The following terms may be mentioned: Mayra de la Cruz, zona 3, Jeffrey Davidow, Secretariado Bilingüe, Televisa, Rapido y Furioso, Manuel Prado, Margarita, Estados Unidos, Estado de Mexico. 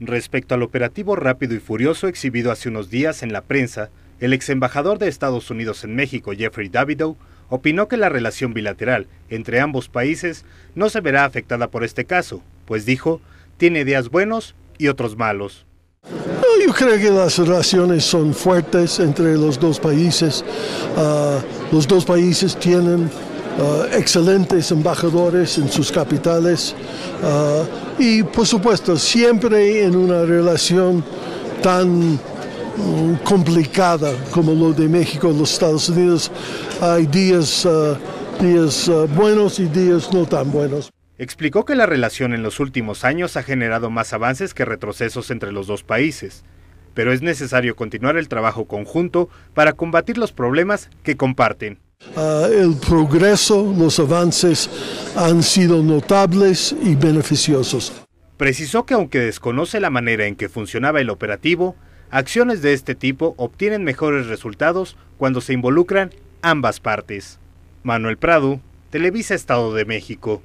Respecto al operativo Rápido y Furioso exhibido hace unos días en la prensa, el exembajador de Estados Unidos en México, Jeffrey Davidow, opinó que la relación bilateral entre ambos países no se verá afectada por este caso, pues dijo, tiene días buenos y otros malos. Yo creo que las relaciones son fuertes entre los dos países. Los dos países tienen excelentes embajadores en sus capitales y por supuesto siempre en una relación tan complicada como lo de México y los Estados Unidos hay días buenos y días no tan buenos. Explicó que la relación en los últimos años ha generado más avances que retrocesos entre los dos países, pero es necesario continuar el trabajo conjunto para combatir los problemas que comparten. El progreso, los avances han sido notables y beneficiosos. Precisó que aunque desconoce la manera en que funcionaba el operativo, acciones de este tipo obtienen mejores resultados cuando se involucran ambas partes. Manuel Prado, Televisa, Estado de México.